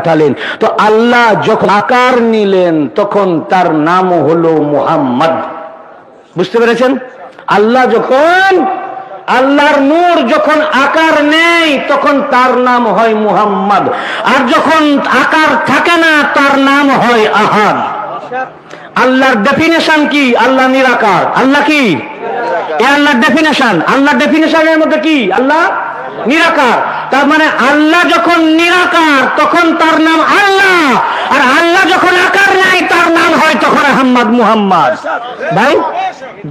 পাঠালেন। তো আল্লাহ যখন আকার নিলেন তখন তার নাম হলো মুহাম্মদ। বুঝতে পেরেছেন? আল্লাহ যখন, আল্লাহর নূর যখন আকার নেই তখন তার নাম হয় মুহাম্মদ, আর যখন আকার থাকে না তার নাম হয় আহাদ। আল্লাহর ডেফিনেশন কি? আল্লাহ নিরাকার। আল্লাহ কি? এ আল্লাহর ডেফিনেশন। আল্লাহর ডেফিনেশনের মধ্যে কি? আল্লাহ নিরাকার। তার মানে আল্লাহ যখন নিরাকার তখন তার নাম আল্লাহ, আর আল্লাহ যখন আকার নাই তার নাম হয় তখন আহম্মদ মুহাম্মদ। ভাই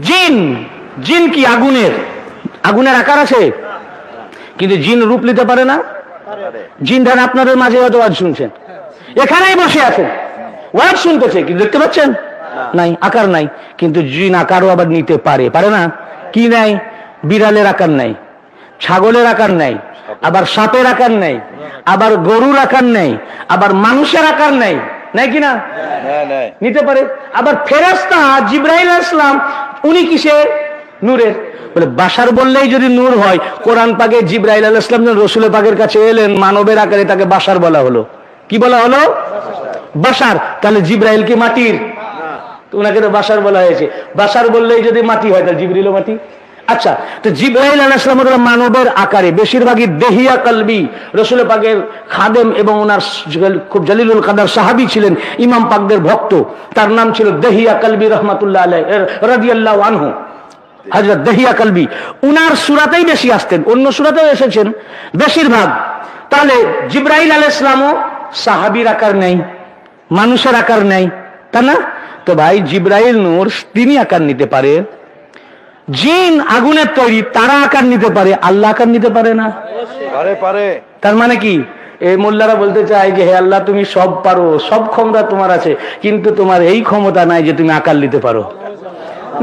জিন, জিন কি? আগুনের। আগুনের আকার আছে কিন্তু জিন রূপ নিতে পারে না। জিন ধরেন আপনাদের মাঝে হয়তো ওয়াজ শুনছেন, এখানেই বসে আছেন, ওয়াজ শুনতেছে কিন্তু দেখতে পাচ্ছেন নাই, আকার নাই। কিন্তু জিন আকারও আবার নিতে পারে, পারে না? কি নাই? বিড়ালের আকার নাই, ছাগলের আকার নাই, আবার সাপের আকার নাই, আবার গরুর আকার নাই, আবার মানুষের আকার নাই, নাই কিনা? নিতে পারে। আবার ফেরেশতা জিবরাইল আসলাম, উনি কিসের? নূরের। বলে বাশার বললেই যদি নূর হয়, কোরআন পাকে জিবরাইল আলাইহিস সালাম রাসূল পাকের কাছে এলেন মানবের আকারে, তাকে বাশার বলা হলো। কি বলা হলো? বাশার। তাহলে জিবরাইল কি মাটির? তো উনাকে তো বাশার বলা হয়েছে। বাশার বললেই যদি মাটি হয় তাহলে জিবরাইলও মাটি। আচ্ছা, তো জিবরাইল আলাইহিস সালাম মানবের আকারে, বেশিরভাগই দেহিয়া কলবি, রাসূল পাকের খাদেম এবং ওনার খুব জলিলুল কদর সাহাবী ছিলেন, ইমাম পাকদের ভক্ত, তার নাম ছিল দেহিয়া কলবি রাহমাতুল্লাহ আলাইহি রাদিয়াল্লাহু আনহু, হযরত দেহিয়া কলবি। উনার সূরাতেই বেশি আসতেন, অন্য সূরাতেও এসেছেন বেশিরভাগ। তাহলে জিবরাইল আলাইহিস সালামও সাহাবীর আকার নেই, মানুষের আকার নেই, তা না? তো ভাই জিবরাইল নূর, তিনি আকার নিতে পারে। জিন আগুনের তৈরি, তারা আকার নিতে পারে, আল্লাহ আকার নিতে পারে না। তার মানে কি? এই মোল্লারা বলতে চায় যে হে আল্লাহ তুমি সব পারো, সব ক্ষমতা তোমার আছে, কিন্তু তোমার এই ক্ষমতা নাই যে তুমি আকার নিতে পারো।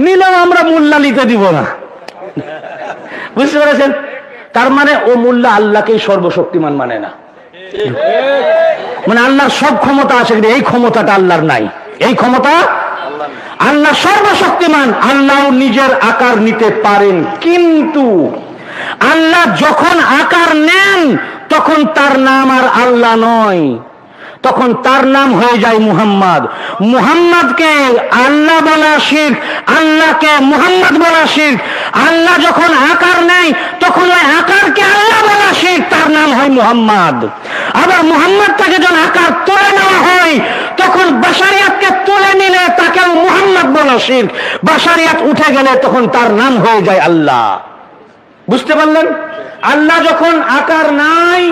নিলেও আমরা মোল্লা নিতে দিব না। বুঝতে পেরেছেন? তার মানে ও মোল্লা আল্লাহকেই সর্বশক্তিমান মানে না, মানে আল্লাহর সব ক্ষমতা আছে কিন্তু এই ক্ষমতাটা আল্লাহর নাই, এই ক্ষমতা। আল্লাহ সর্বশক্তিমান, আল্লাহ নিজের আকার নিতে পারেন, কিন্তু আল্লাহ যখন আকার নেন তখন তার নাম আর আল্লাহ নয়, তখন তার নাম হয়ে যায় মুহাম্মদ। মুহাম্মদকে আল্লাহ বলা শিরক, আল্লাহকে মুহাম্মদ বলা শিরক। আল্লাহ যখন আকার নেয় তখন ওই আকারকে আল্লাহ বলা শিরক, তার নাম হয় মুহাম্মদ। আবার মুহাম্মদ থেকে যখন আকার তুলে নেওয়া হয় তখন বাশারিয়াতকে তুলে নিলে তাকেও মুহাম্মদ বলা শিরক, বাশারিয়াত উঠে গেলে তখন তার নাম হয়ে যায় আল্লাহ। বুঝতে পারলেন? আল্লাহ যখন আকার নাই,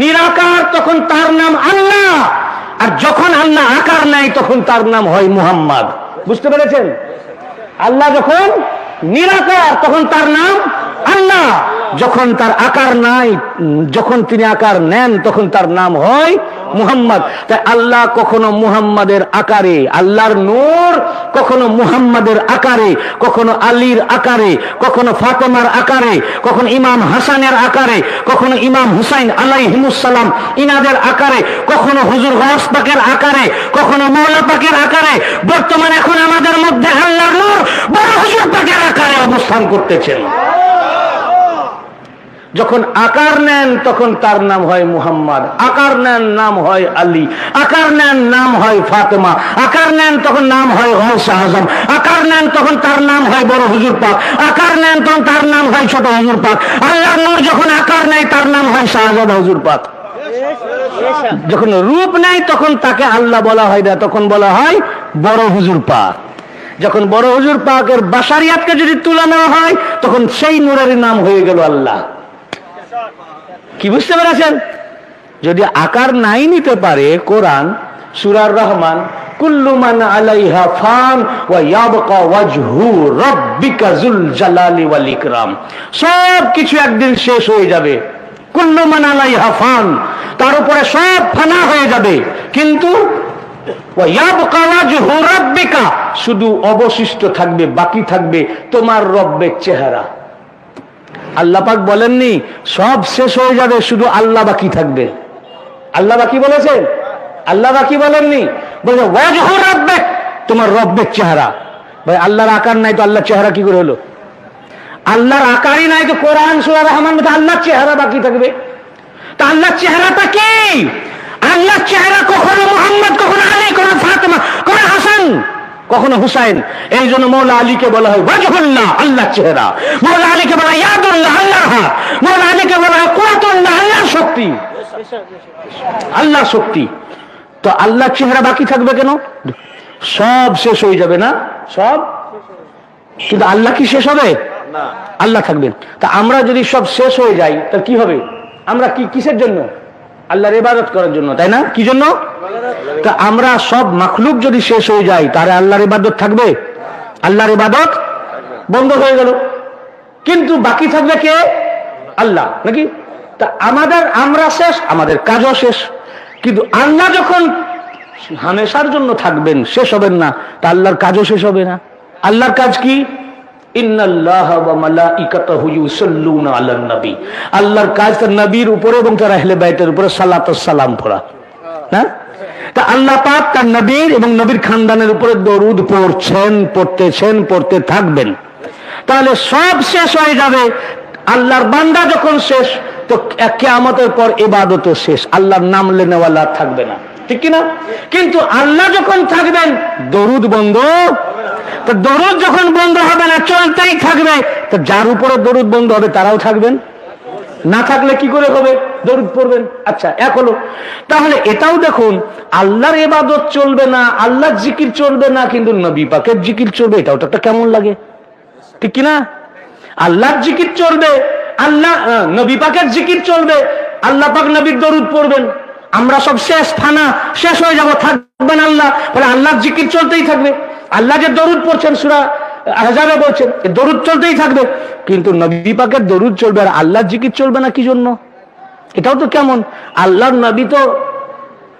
নিরাকার, তখন তার নাম আল্লাহ, আর যখন আল্লাহ আকার নাই তখন তার নাম হয় মুহাম্মদ। বুঝতে পেরেছেন? আল্লাহ যখন নিরাকার তখন তার নাম আল্লাহ, যখন তার আকার নাই, যখন তিনি আকার নেন তখন তার নাম হয় মুহাম্মদ। তাই আল্লাহ কখনো মুহাম্মাদের আকারে, আল্লাহর নূর কখনো মুহাম্মাদের আকারে, কখনো আলীর আকারে, কখনো ফাতেমার আকারে, কখনো ইমাম হাসানের আকারে, কখনো ইমাম হুসাইন আলাইহিমুস সালাম ইনাদের আকারে, কখনো হুজুর গাউস পাকের আকারে, কখনো মওলা পাকের আকারে। বর্তমান এখন আমাদের মধ্যে আল্লাহর নূর বড় হুজুর পাকের আকারে অবস্থান করতেছেন। যখন আকার নেন তখন তার নাম হয় মুহাম্মদ, আকার নেন নাম হয় আলী, আকার নেন নাম হয় ফাতেমা, আকার নেন তখন নাম হয় গাউস আযম, আকার নেন তখন তার নাম হয় বড় হুজুর পাক, আকার নেন তখন তার নাম হয় ছোট হুজুর পাক। আল্লাহর নূর যখন আকার নেয় তার নাম হয় শাহজাদা হুজুর পাক। যখন রূপ নেয় তখন তাকে আল্লাহ বলা হয় না, তখন বলা হয় বড় হুজুর পাক। যখন বড় হুজুর পাকের বাশারিয়াতকে যদি তুলনা হয় তখন সেই নূরের নাম হয়ে গেল আল্লাহ। কি বুঝতে পেরেছেন? যদি আকার নাই নিতে পারে, কোরআন সূরা রহমান, কুল্লু মান আলাইহা ফান ওয়া ইয়াবকা ওয়াজহু রাব্বিকা যুল জালালি ওয়াল ইকরাম, সব কিছু একদিন শেষ হয়ে যাবে। কুল্লু মান আলাইহা ফান, তার উপরে সব ফানা হয়ে যাবে, কিন্তু ওয়া ইয়াবকা ওয়াজহু রাব্বিকা, শুধু অবশিষ্ট থাকবে, বাকি থাকবে তোমার রব্বের চেহারা। আল্লাহ পাক বলেননি সব শেষ হয়ে যাবে শুধু আল্লাহ বাকি থাকবে? আল্লাহ বাকি বলেছেন? আল্লাহ বাকি বলেননি, বলে ওয়াজহু রাব্বিক, তোমার রব্বের চেহারা। ভাই আল্লাহর আকার নাই তো আল্লাহর চেহারা কি করে হলো? আল্লাহর আকারই নাই তো কোরআন সূরা রহমান মধ্যে আল্লাহর চেহারা বাকি থাকবে? তা আল্লাহর চেহারাটা কি? আল্লাহর কখনো হুসাইন এই জন্য মওলা আলীকে বলা হয় ওয়াজহুল্লাহ আল্লাহর চেহারা, মওলা আলীকে বলা ইয়াদুল্লাহ আল্লাহর হাত, মওলা আলীকে বলা কুওয়াতুল্লাহ আল্লাহর শক্তি, আল্লাহর শক্তি। তো আল্লাহর চেহারা বাকি থাকবে কেন? সব শেষ হয়ে যাবে না, সব, কিন্তু আল্লাহ কি শেষ হবে না, আল্লাহ থাকবেন। তা আমরা যদি সব শেষ হয়ে যাই তাহলে কি হবে? আমরা কি কিসের জন্য? আল্লাহর ইবাদত করার জন্য, তাই না? কি জন্য? তা আমরা সব মাখলুক যদি শেষ হয়ে যায় তাহলে আল্লাহর ইবাদত থাকবে? আল্লাহর ইবাদত বন্ধ হয়ে গেল, কিন্তু বাকি থাকবে কে? আল্লাহ, নাকি? তা আমাদের, আমরা শেষ, আমাদের কাজও শেষ, কিন্তু আল্লাহ যখন হামেশার জন্য থাকবেন, শেষ হবেন না, তা আল্লাহর কাজও শেষ হবে না। আল্লাহর কাজ কি? ইন্নাল্লাহা ওয়া মালাইকাতাহু ইউসাল্লুনা আলান নবী। আল্লাহর কাজ তার নবীর উপরে এবং তার আহলে বাইতের উপরে সালাত ও সালাম পড়া, হ্যাঁ? তা আল্লাহ পাক তার নবীর এবং নবীর খানদানের উপরে দরুদ পড়ছেন, পড়তেছেন, পড়তে থাকবেন। তাহলে সব শেষ হয়ে যাবে, আল্লাহর বান্দা যখন শেষ, তো কিয়ামতের পর ইবাদতও শেষ, আল্লাহর নাম লেনেওয়ালা থাকবে না, ঠিক কিনা? কিন্তু আল্লাহ যখন থাকবেন দরুদ বন্ধ, তো দরুদ যখন বন্ধ হবে না, চলতেই থাকবে, তো যার উপরে দরুদ বন্ধ হবে তারাও থাকবেন না, থাকলে কি করে হবে? দরুদ পড়বেন। আচ্ছা, এক হলো। তাহলে এটাও দেখুন, আল্লাহর ইবাদত চলবে না, আল্লাহর জিকির চলবে না, কিন্তু নবী পাকের জিকির চলবে, এটাও তো একটা কেমন লাগে, ঠিক কিনা? আল্লাহর জিকির চলবে, আল্লাহ নবী পাকের জিকির চলবে, আল্লাহ পাক নবীর দরুদ পড়বেন, আমরা সব শেষ, ফানা, শেষ হয়ে যাবো, থাকবেন আল্লাহ, বলে আল্লাহর জিকির চলতেই থাকবে, আল্লাহ যে দরুদ পড়ছেন, সূরা আহজাবে বলছেন দরুদ চলতেই থাকবে, কিন্তু নবী পাকের দরুদ চলবে আর আল্লাহর জিকির চলবে না, কি জন্য? এটাও তো কেমন। আল্লাহর নবী তো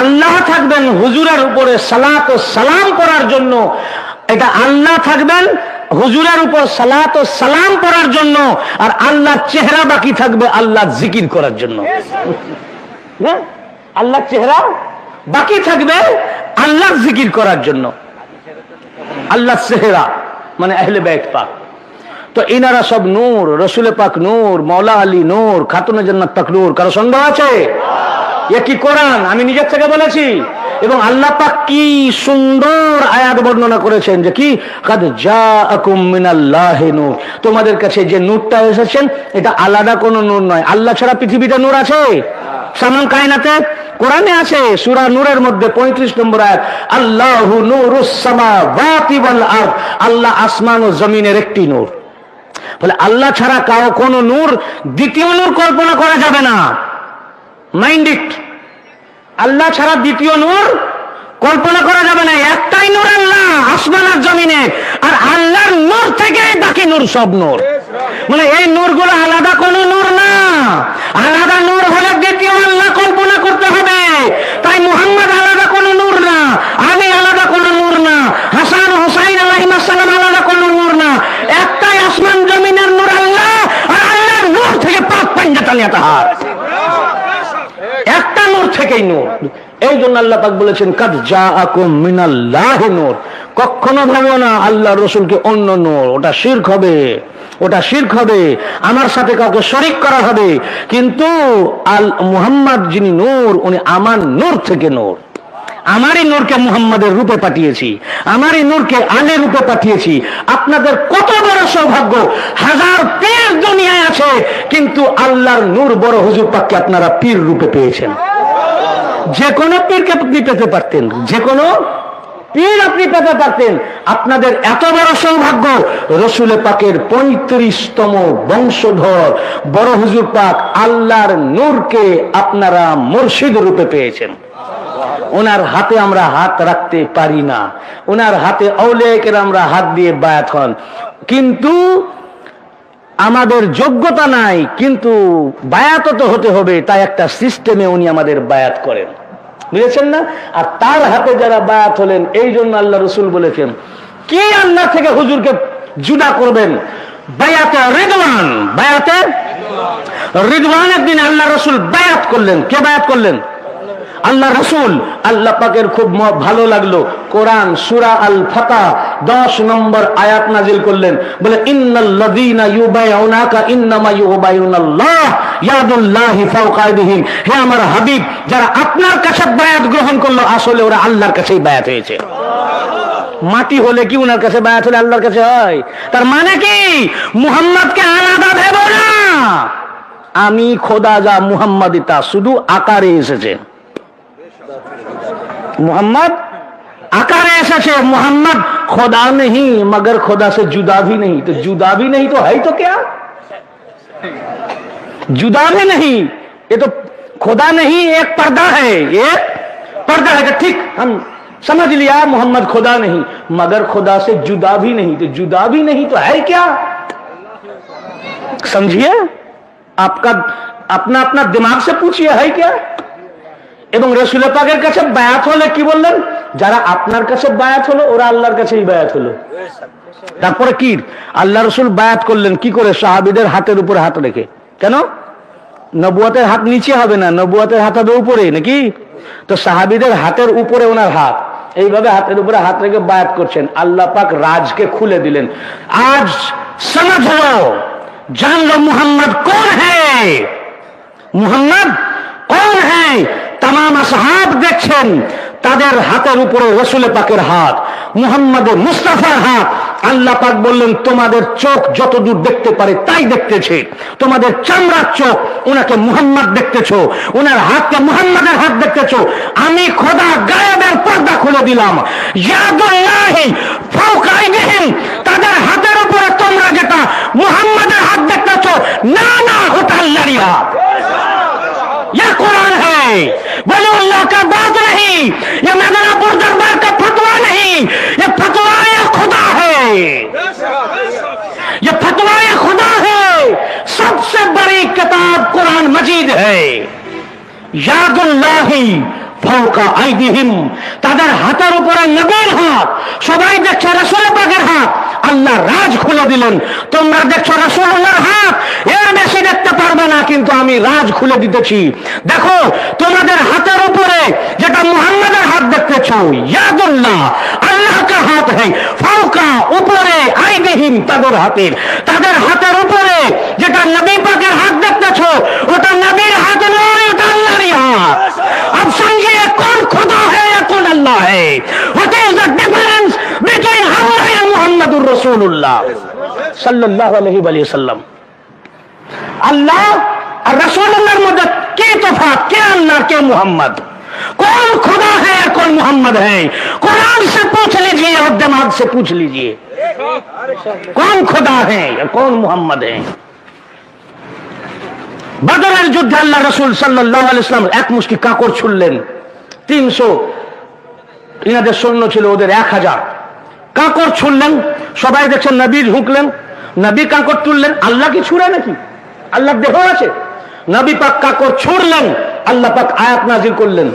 আল্লাহ থাকবেন হুজুরের উপরে সালাত ও সালাম করার জন্য, এটা আল্লাহ থাকবেন হুজুরের উপর সালাত ও সালাম পড়ার জন্য, আর আল্লাহর চেহারা বাকি থাকবে আল্লাহর জিকির করার জন্য, হ্যাঁ? আল্লাহর চেহারা বাকি থাকবে আল্লাহর জিকির করার জন্য, আল্লাহর চেহারা মানে আহলে বাইত পাক। তো এনারা সব নূর, রসুল পাক নূর, মওলা আলী নূর, খাতুনে জান্নাত পাক নূর, কারো সন্দেহ আছে? একই কোরআন, আমি নিজের থেকে বলেছি, এবং আল্লাহ পাক কি সুন্দর আয়াত বর্ণনা করেছেন যে কি কাদ জাআকুম মিনাল্লাহি নূর, তোমাদের কাছে যে নূরটা এসেছেন এটা আলাদা কোনো নূর নয়, আল্লাহ ছাড়া পৃথিবীতে নূর আছে? সামান কায়নাতে কোরআনে আছে, সূরা নূরের মধ্যে 35 নম্বর আয়াত, আল্লাহু নূরুস সামাওয়াতি ওয়াল আরদ, আল্লাহ আসমান ও জমিনের একটি নূর, বলে আল্লাহ ছাড়া কারো কোনো নূর, দ্বিতীয় নূর কল্পনা করা যাবে না, মাইন্ড ইট, আল্লাহ ছাড়া দ্বিতীয় নূর কল্পনা করা যাবে না, একটাই নূর আল্লাহ আসমান আর জমিনে, আর আল্লাহর নূর থেকে বাকি নূর সব নূর, মানে এই নূরগুলো আলাদা কোনো নূর না, আলাদা নূর হলে দ্বিতীয় আল্লাহ কল্পনা করতে হবে, তাই মুহাম্মদ আলাদা কোনো নূর না, আমি আলাদা কোনো নূর না, হাসান হোসাইন আলাইহিস সালাম আলাদা কোনো নূর না, একটাই আসমান জমিনের নূর আল্লাহ, আর আল্লাহর নূর থেকে পাক পাঞ্জাতালিয়া তাহার, একটা নূর থেকেই নূর। এই জন্য আল্লাহ পাক বলেছেন কাদ জাআকুম মিনাল্লাহি নূর, কখনো ভাবো না আল্লাহর রাসূলকে অন্য নূর, ওটা শিরক হবে, ওটা শিরক হবে, আমার সাথে কাউকে শরীক করা হবে, কিন্তু আল মুহাম্মদ যিনি নূর, উনি আমার নূর থেকে নূর, আমারই নূরকে মুহাম্মাদের রূপে পাঠিয়েছি, আমারই নূরকে আলের রূপে পাঠিয়েছি। আপনাদের কত বড় সৌভাগ্য, হাজার পীর দুনিয়ায় আছে, কিন্তু আল্লাহর নূর বড় হুজুর পাককে আপনারা পীর রূপে পেয়েছেন, যে কোনো পীরকে আপনি পেতে পারতেন, যে কোনো দিন আপনি পেতে পারতেন। আপনাদের এত বড় সৌভাগ্য, রসুল পাকের ৩৫তম বংশধর বড় হুজুর পাক আল্লাহর নূরকে আপনারা মুর্শিদ রূপে পেয়েছেন। ওনার হাতে আমরা হাত রাখতে পারি না, ওনার হাতে আউলিয়াকে আমরা হাত দিয়ে বায়াত হন, কিন্তু আমাদের যোগ্যতা নাই, কিন্তু বায়াত তো হতে হবে। তাই একটা সিস্টেমে উনি আমাদের বায়াত করেন, বুঝেছেন না? আর তার হাতে যারা বায়াত হলেন, এই জন্য আল্লাহ রসুল বলেছেন, কে আল্লাহ থেকে হুজুরকে জুদা করবেন? বায়াতে রিদওয়ান, বায়াতে রিদওয়ান। একদিন আল্লাহ রসুল বায়াত করলেন। কে বায়াত করলেন? আল্লাহ রসুল। আল্লাহ পাকের খুব ভালো লাগলো, কোরআন সূরা আল ফাতা 10 নম্বর আয়াত নাজিল করলেন, বলে ইন্নাল্লাযীনা ইউবাইউনাকা ইন্নামা ইউবাইউনাল্লাহ ইয়াদুল্লাহি ফাওকা আইদিহিম। হে আমার হাবিব, যারা আপনার কাছে বায়াত গ্রহণ করলো, আসলে ওরা আল্লাহর কাছেই বায়াত হয়েছে। মাটি হলে কি ওনার কাছে বায়াত হলে আল্লাহর কাছে হয়? তার মানে কি মুহাম্মদকে আলাদা ভেবো না, আমি খোদা যা মুহাম্মাদি তা, শুধু আকারে এসেছে। محمد آکار ایسا ہے، محمد خدا نہیں مگر خدا سے جدا بھی نہیں، تو جدا بھی نہیں تو ہے تو کیا؟ جدا بھی نہیں، یہ تو خدا نہیں، ایک پردہ ہے، یہ پردہ ہے کہ ٹھیک ہم سمجھ لیا محمد خدا نہیں مگر خدا سے جدا بھی نہیں، تو جدا بھی نہیں تو ہے کیا؟ سمجھئے، آپ کا اپنا اپنا دماغ سے پوچھئے ہے کیا؟ এবং রসুল পাকের কাছে বায়াত হলে কি বললেন? যারা আপনার কাছে বায়াত হলো ওরা আল্লাহর কাছেই বায়াত হলো। তারপরে কি আল্লাহ রসুল বায়াত করলেন কি করে? সাহাবীদের হাতের উপর হাত রেখে। কেন? নবুয়তের হাত নিচে হবে না, নবুয়তের হাত হবে উপরে, নাকি? তো সাহাবীদের হাতের উপরে ওনার হাত, এইভাবে হাতের উপরে হাত রেখে বায়াত করছেন। আল্লাহ পাক রাজকে খুলে দিলেন। আজ সমঝ লও, জান লো মুহাম্মদ কোন হ্যায়, মুহাম্মদ কোন হ্যায়। तमाम असहाब देखें, तादेर हाथेर ऊपर रसूल पाकेर हाथ, मुहम्मद मुस्तफार हाथ। আল্লাহ পাক বললেন, তোমাদের চোখ যতদূর দেখতে পারে তাই দেখতেছে, তোমাদের চামড়ার চোখ, ওনাকে মুহাম্মদ দেখতেছো, ওনার হাতকে মুহাম্মদের হাত দেখতেছো। আমি খোদা গায়েবের পর্দা খুলে দিলাম, ইয়াদুল্লাহি ফাওকা আইদিহিম। তাদের হাতের উপরে তোমরা যেটা মুহাম্মদের হাত দেখতেছো, না না, ওটা আল্লাহরই হাত। ইয়া কোরআন হ্যায়, বলে আল্লাহ কা বাত নাহি, ইয়া মেদানাপুর দরবার কা ফতোয়া নাহি, ইয়া ফতোয়া খুদা হ্যায়, ইয়া ফতোয়া খুদা হ্যায়। সবসে বড়ি কিতাব কোরআন মজিদ হ্যায়। ইয়াদুল্লাহি ফাওকা আইদিহিম, তাদের হাতের উপরে নবীর হাত। সবাই দেখছে রাসূল পাকের হাত, আল্লাহ রাজ খুলে দিলেন। তোমরা দেখছো রাসূলুল্লাহর হাত, এর বেশি দেখতে পারবে না, কিন্তু আমি রাজ খুলে দিতেছি। দেখো তোমাদের হাতের উপরে যেটা মুহাম্মাদের হাত দেখতেছো, ইয়াদুল্লাহ, আল্লাহ কা হাত হ্যায়, ফাওকা, উপরে, আইদিহিম, তাদের হাতের, তাদের হাতের উপরে যেটা নবী পাকের হাত দেখতেছো, ওটা নবীর হাত নয়, ওটা আল্লাহরই হাত। अब समझिए कौन खुदा है या कौन अल्लाह है। What is the difference between Allah and Muhammadur Rasulullah sallallahu alaihi wasallam? Allah और रसूलुल्लाह के मध्य क्या तफावत, क्या अल्लाह क्या मोहम्मद, कौन खुदा है या कौन मोहम्मद है? कुरान से पूछ लीजिए और दिमाग से पूछ लीजिए, कौन खुदा है या कौन मोहम्मद है। বদরের যুদ্ধে আল্লাহ রসুল সাল্লাল্লাহু আলাইহি ওয়াসাল্লাম এক মুষ্টি কাকড় ছুড়লেন, ৩০০ ইনাদের সৈন্য ছিল, ওদের ১০০০ কাকড় ছুড়লেন। সবাই দেখছেন নবী ঢুকলেন, নবী কাকড় তুললেন। আল্লাহ কি ছুড়ে নাকি? আল্লাহ দেহ আছে, নবী পাক কাকড় ছুড়লেন, আল্লাহ পাক আয়াত নাজিল করলেন।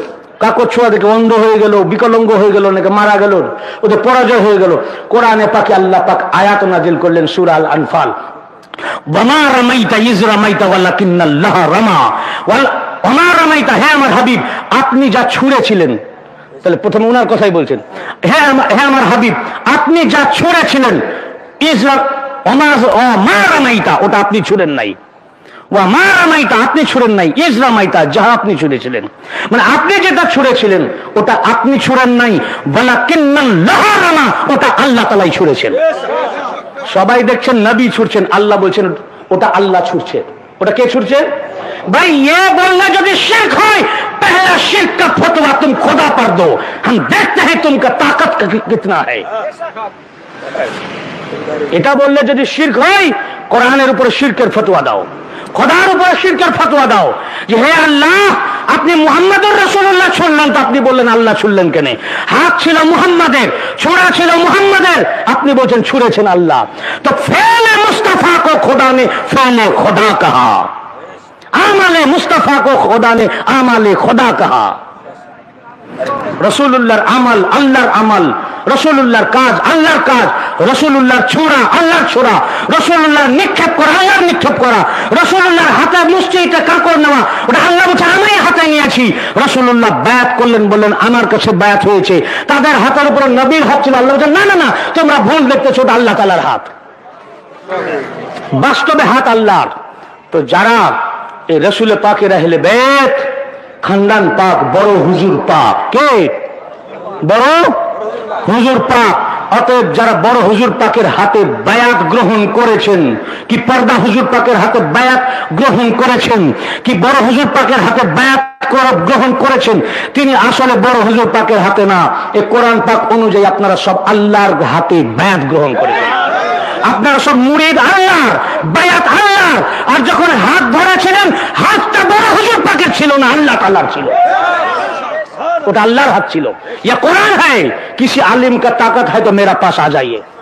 কাকড় ছোঁয়া দেখে অন্ধ হয়ে গেল, বিকলঙ্গ হয়ে গেল, নাকি মারা গেল, ওদের পরাজয় হয়ে গেল। কোরআনে পাকে আল্লাহ পাক আয়াত নাজিল করলেন, সূরা আল আনফাল, وما رميت إذ رميت ولكن الله رمى وما رميت। হে আমার হাবিব, আপনি যা ছুঁড়েছিলেন, তাহলে প্রথমে ওনার কথাই বলছেন, হে আমার হাবিব, আপনি যা ছুঁড়েছিলেন, মা রামাইতা, ওটা আপনি ছুঁড়েন নাই, ওয়া মা রামাইতা, আপনি ছুঁড়েন নাই, ইজ রামাইতা, যাহা আপনি ছুঁড়েছিলেন, মানে আপনি যেটা ছুঁড়েছিলেন ওটা আপনি ছুঁড়েন নাই, ওয়ালাকিন আল্লাহ রামা, ওটা আল্লাহ তাআলাই ছুঁড়েছেন। সবাই দেখছেন নবী ছুটছেন, আল্লাহ বলছেন ওটা আল্লাহ ছুটছে, ওটা কে ছুটছে? ভাই, এ বললে যদি শিরক হয়, پہلا شرک کا فتویٰ تم خدا پر دو، ہم دیکھتے ہیں تم کا طاقت کتنا ہے۔ ایتا بولنے جو شرک ہوئی قرآن روپر شرک کر فتویٰ داؤ، خدا روپر شرک کر فتویٰ داؤ جو ہے اللہ اپنی محمد الرسول اللہ چھوڑلن تو اپنی بولن اللہ چھوڑلن کے نہیں، ہاتھ چھلو محمد ہے چھوڑا چھلو محمد ہے اپنی بولن چھوڑے چھن اللہ، تو فعل مصطفیٰ کو خدا نے فعل خدا کہا، عمل مصطفیٰ کو خدا نے عمل خدا کہا۔ رسول اللہ عمل اللہ عمل، رسول اللہ کاج اللہ کاج، رسول اللہ چھوڑا اللہ چھوڑا، رسول اللہ نکھب کرا اللہ نکھب کرا، رسول اللہ ہاتھا مسجد کرکر نوا اٹھا اللہ بچھا ہمیں ہاتھا نہیں آچھی، رسول اللہ بیعت کرلن بولن امار کچھ بیعت ہوئے چھے تادر ہاتھا روپر نبیر ہاتھ چھلو اللہ بچھا نا نا نا تمرا بھول دیکھتے چھوڑا اللہ تعالی ہاتھ بس تو بے ہاتھ اللہ، تو جارا رسول پاک رہل بیت خاندان پاک برو حضور پاک کے برو হুজুর পাক অতএব যারা বড় হুজুর পাকের হাতে বায়াত গ্রহণ করেছেন কি পর্দা হুজুর পাকের হাতে বায়াত গ্রহণ করেছেন কি বড় হুজুর পাকের হাতে বায়াত গ্রহণ করেছেন তিনি আসলে বড় হুজুর পাকের হাতে না, এই কোরআন পাক অনুযায়ী আপনারা সব আল্লাহর হাতে বায়াত গ্রহণ করেছেন, আপনারা সব মুরিদ আল্লাহর বায়াত আল্লাহর, আর যখন হাত ধরেছিলেন হাতটা বড় হুজুর পাকের ছিল না আল্লাহ তাআলার ছিল، اللہ رہت چلو یہ قرآن ہے، کسی عالم کا طاقت ہے تو میرا پاس آ جائیے۔